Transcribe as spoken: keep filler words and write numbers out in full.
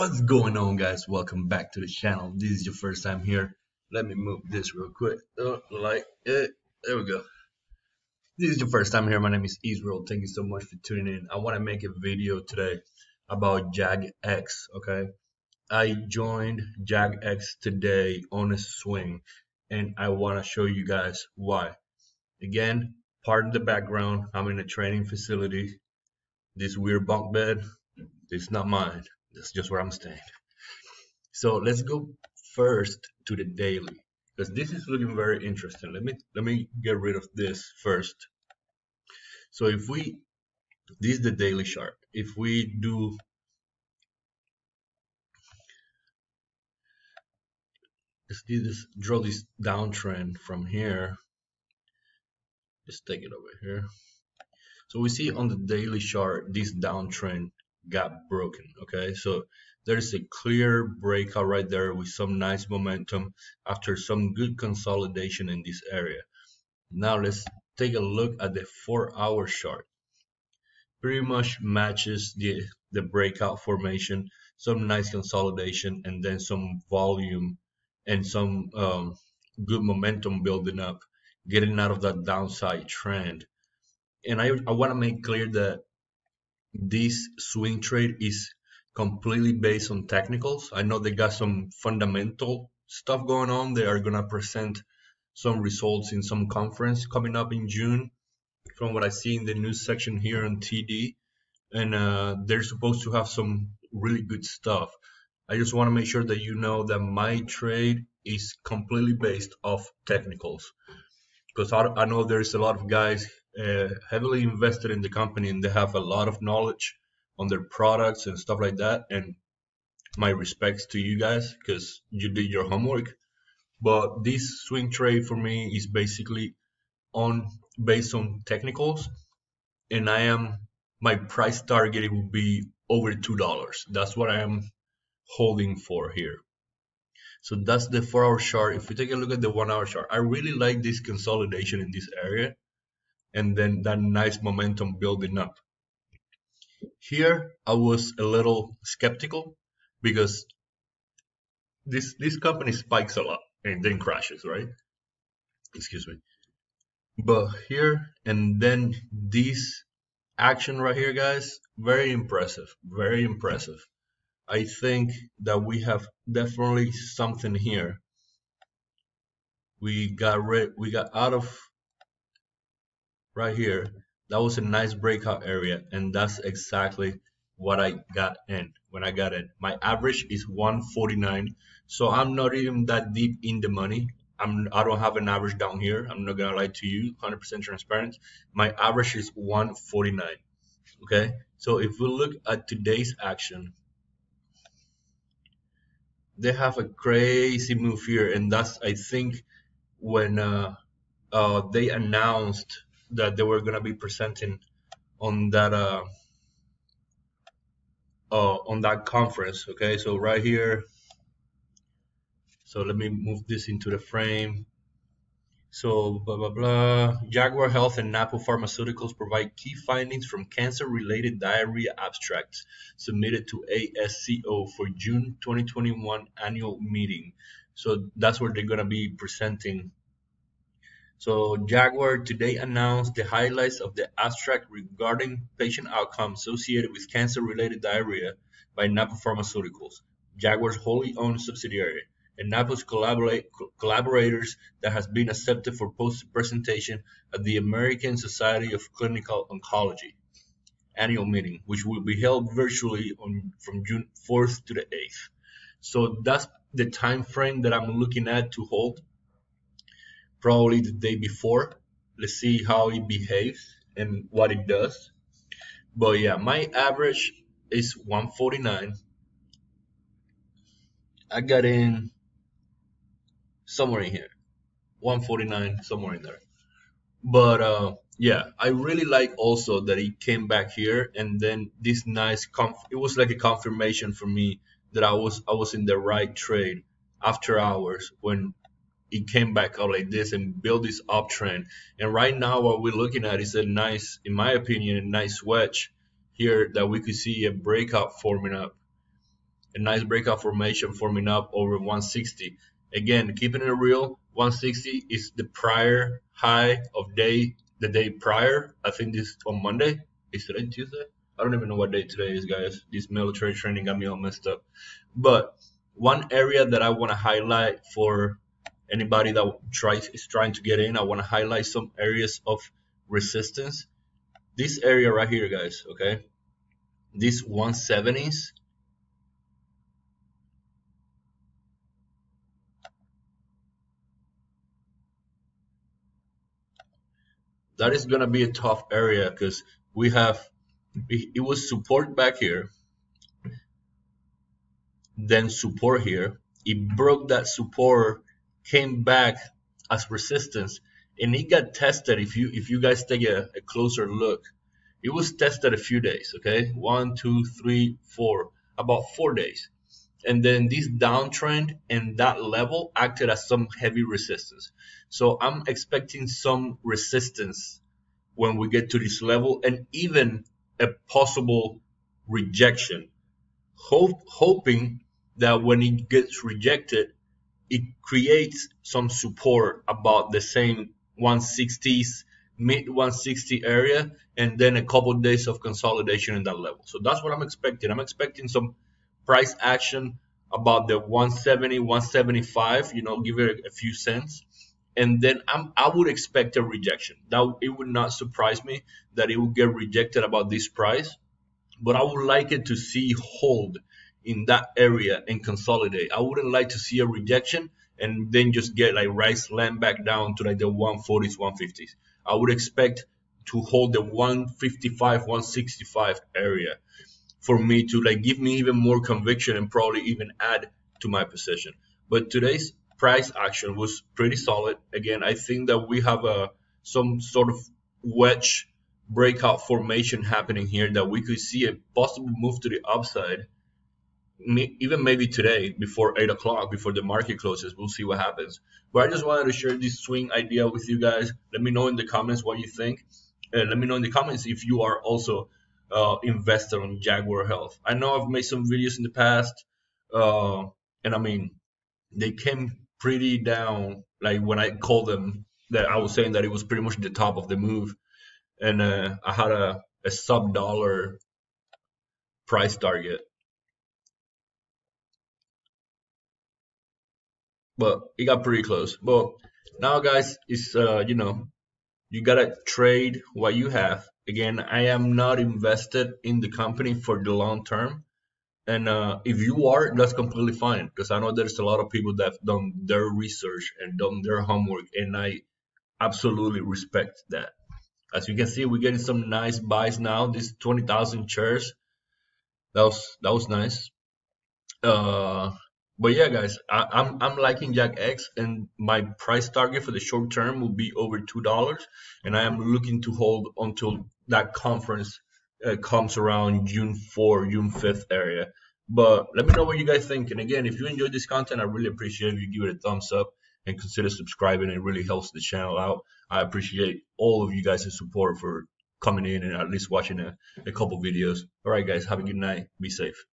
What's going on, guys? Welcome back to the channel. This is your first time here. Let me move this real quick. Oh, like it. There we go. This is your first time here. My name is Israel. Thank you so much for tuning in. I want to make a video today about JAGX. Okay, I joined JAGX today on a swing, and I want to show you guys why. Again, pardon the background. I'm in a training facility. This weird bunk bed, it's not mine. That's just where I'm staying. So let's go first to the daily, because this is looking very interesting. Let me let me get rid of this first. So if we, this is the daily chart. If we do, let's do this. Draw this downtrend from here. Let's take it over here. So we see on the daily chart this downtrend got broken. Okay, so there's a clear breakout right there with some nice momentum after some good consolidation in this area. Now let's take a look at the four hour chart. Pretty much matches the the breakout formation, some nice consolidation, and then some volume and some um, good momentum building up, getting out of that downside trend. And I, I want to make clear that this swing trade is completely based on technicals. I know they got some fundamental stuff going on. They are gonna present some results in some conference coming up in June, from what I see in the news section here on T D, and uh, they're supposed to have some really good stuff. I just want to make sure that you know that my trade is completely based off technicals, because I, I know there's a lot of guys Uh, heavily invested in the company, and they have a lot of knowledge on their products and stuff like that, and my respects to you guys because you did your homework. But this swing trade for me is basically on based on technicals, and I am my price target it will be over two dollars. That's what I am holding for here. So that's the four hour chart. If we take a look at the one hour chart, I really like this consolidation in this area, and then that nice momentum building up. Here I was a little skeptical because this this company spikes a lot and then crashes, right? Excuse me. But here and then this action right here, guys, very impressive, very impressive. I think that we have definitely something here. We got rid, we got out of right here. That was a nice breakout area, and that's exactly what I got in. When I got in, my average is one forty-nine, so I'm not even that deep in the money. I'm I don't have an average down here. I'm not gonna lie to you, one hundred percent transparent. My average is one forty-nine. Okay, so if we look at today's action, they have a crazy move here, and that's I think when uh, uh, they announced that they were gonna be presenting on that uh, uh, on that conference. Okay, so right here. So let me move this into the frame. So blah blah blah. Jaguar Health and Napo Pharmaceuticals provide key findings from cancer-related diarrhea abstracts submitted to A S C O for June twenty twenty-one annual meeting. So that's where they're gonna be presenting. So Jaguar today announced the highlights of the abstract regarding patient outcomes associated with cancer-related diarrhea by Napo Pharmaceuticals, Jaguar's wholly owned subsidiary, and Napo's collaborate, collaborators that has been accepted for post-presentation at the American Society of Clinical Oncology annual meeting, which will be held virtually on, from June fourth to the eighth. So that's the time frame that I'm looking at to hold. Probably the day before. Let's see how it behaves and what it does. But yeah, my average is one forty-nine. I got in somewhere in here, one forty-nine, somewhere in there. But uh, yeah, I really like also that it came back here, and then this nice conf it was like a confirmation for me that I was I was in the right trade after hours when it came back up like this and build this uptrend. And right now what we're looking at is a nice, in my opinion, a nice wedge here that we could see a breakout forming up. a nice breakout formation forming up over one sixty. Again, keeping it real, one sixty is the prior high of day, the day prior. I think this on Monday. Is today Tuesday? I don't even know what day today is, guys. This military training got me all messed up. But one area that I want to highlight for anybody that tries is trying to get in, I want to highlight some areas of resistance. This area right here, guys, okay? These one seventies. That is going to be a tough area because we have, it was support back here, then support here. It broke that support, came back as resistance, and it got tested. If you if you guys take a, a closer look, it was tested a few days, okay? One, two, three, four, about four days. And then this downtrend and that level acted as some heavy resistance. So I'm expecting some resistance when we get to this level, and even a possible rejection. Hope, hoping that when it gets rejected, it creates some support about the same one sixties, mid one sixty area, and then a couple of days of consolidation in that level. So that's what I'm expecting. I'm expecting some price action about the one seventy, one seventy-five, you know, give it a few cents. And then I'm, I would expect a rejection. Now, it would not surprise me that it would get rejected about this price, but I would like it to see hold in that area and consolidate. I wouldn't like to see a rejection and then just get like rice land back down to like the one forties, one fifties. I would expect to hold the one fifty-five, one sixty-five area for me to like give me even more conviction and probably even add to my position. But today's price action was pretty solid. Again, I think that we have a some sort of wedge breakout formation happening here that we could see a possible move to the upside. Even maybe today before eight o'clock, before the market closes, we'll see what happens. But I just wanted to share this swing idea with you guys. Let me know in the comments what you think, and let me know in the comments if you are also uh, invested on Jaguar Health. I know I've made some videos in the past, uh, and I mean they came pretty down. Like when I called them, that I was saying that it was pretty much the top of the move, and uh, I had a, a sub dollar price target. But it got pretty close. But now, guys, it's uh, you know, you gotta trade what you have. Again, I am not invested in the company for the long term, and uh, if you are, that's completely fine. Because I know there's a lot of people that have done their research and done their homework, and I absolutely respect that. As you can see, we're getting some nice buys now. This twenty thousand shares, that was that was nice. Uh. But yeah, guys, I, I'm I'm liking JAGX, and my price target for the short term will be over two dollars, and I am looking to hold until that conference uh, comes around June fourth, June fifth area. But let me know what you guys think. And again, if you enjoyed this content, I really appreciate if you give it a thumbs up and consider subscribing. It really helps the channel out. I appreciate all of you guys' support for coming in and at least watching a, a couple videos. All right, guys, have a good night. Be safe.